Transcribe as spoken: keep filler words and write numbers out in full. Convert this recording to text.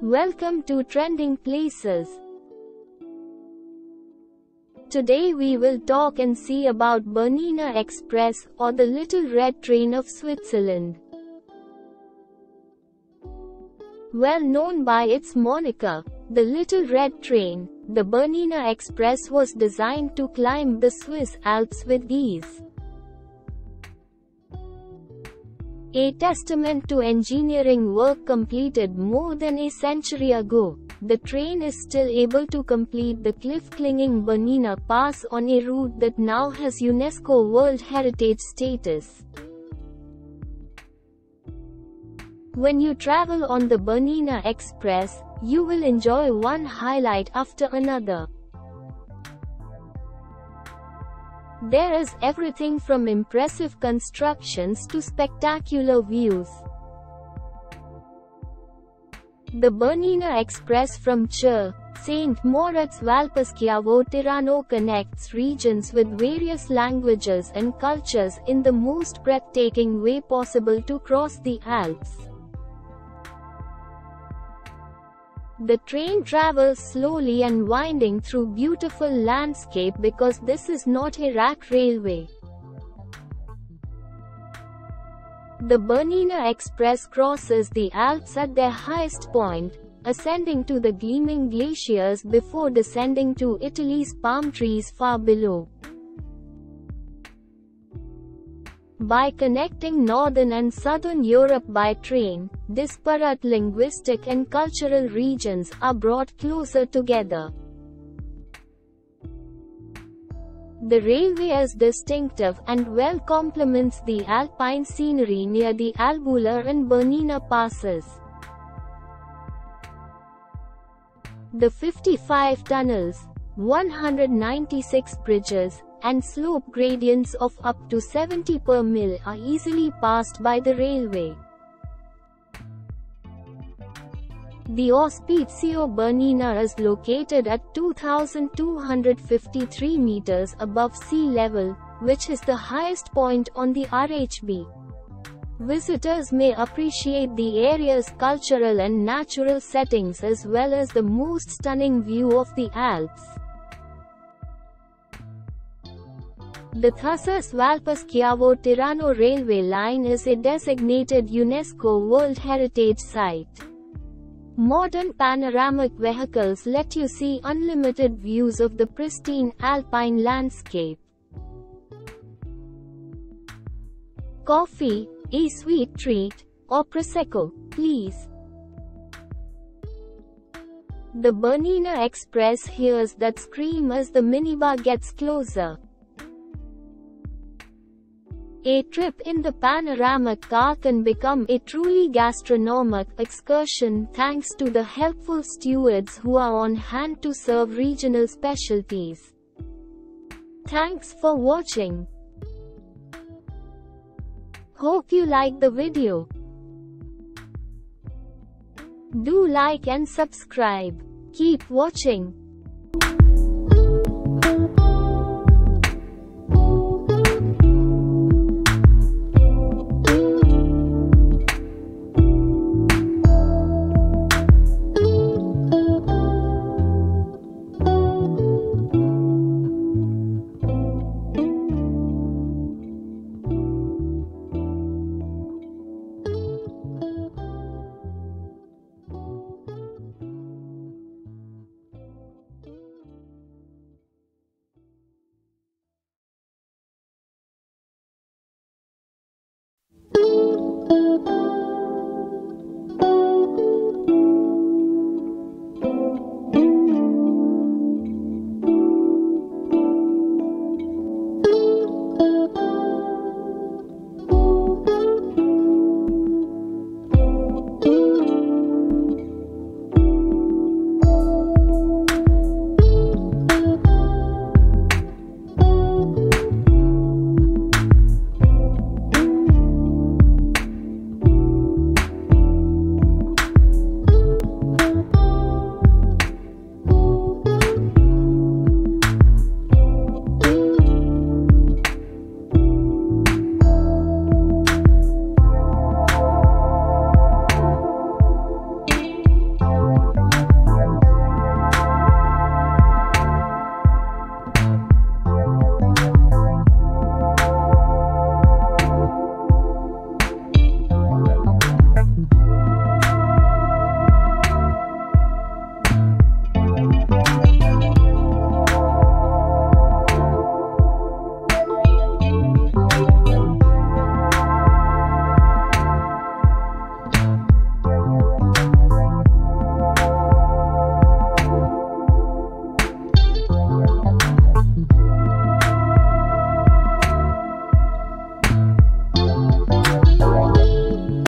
Welcome to Trending Places. Today we will talk and see about Bernina Express, or the Little Red Train of Switzerland. Well known by its moniker, the Little Red Train, the Bernina Express was designed to climb the Swiss Alps with ease. A testament to engineering work completed more than a century ago, the train is still able to complete the cliff-clinging Bernina Pass on a route that now has UNESCO World Heritage status. When you travel on the Bernina Express, you will enjoy one highlight after another. There is everything from impressive constructions to spectacular views. The Bernina Express from Chur, Saint Moritz Valposchiavo Tirano connects regions with various languages and cultures in the most breathtaking way possible to cross the Alps. The train travels slowly and winding through beautiful landscape because this is not a rack railway. The Bernina Express crosses the Alps at their highest point, ascending to the gleaming glaciers before descending to Italy's palm trees far below. By connecting northern and southern Europe by train, disparate linguistic and cultural regions are brought closer together. The railway is distinctive and well complements the alpine scenery near the Albula and Bernina passes. The fifty-five tunnels, one hundred ninety-six bridges, and slope gradients of up to seventy per mil are easily passed by the railway. The Ospizio Bernina is located at two thousand two hundred fifty-three meters above sea level, which is the highest point on the R H B. Visitors may appreciate the area's cultural and natural settings as well as the most stunning view of the Alps. The Valposchiavo-Tirano railway line is a designated UNESCO World Heritage Site. Modern panoramic vehicles let you see unlimited views of the pristine alpine landscape. Coffee, a sweet treat, or Prosecco, please. The Bernina Express hears that scream as the minibar gets closer. A trip in the panoramic car can become a truly gastronomic excursion thanks to the helpful stewards who are on hand to serve regional specialties. Thanks for watching. Hope you like the video. Do like and subscribe. Keep watching.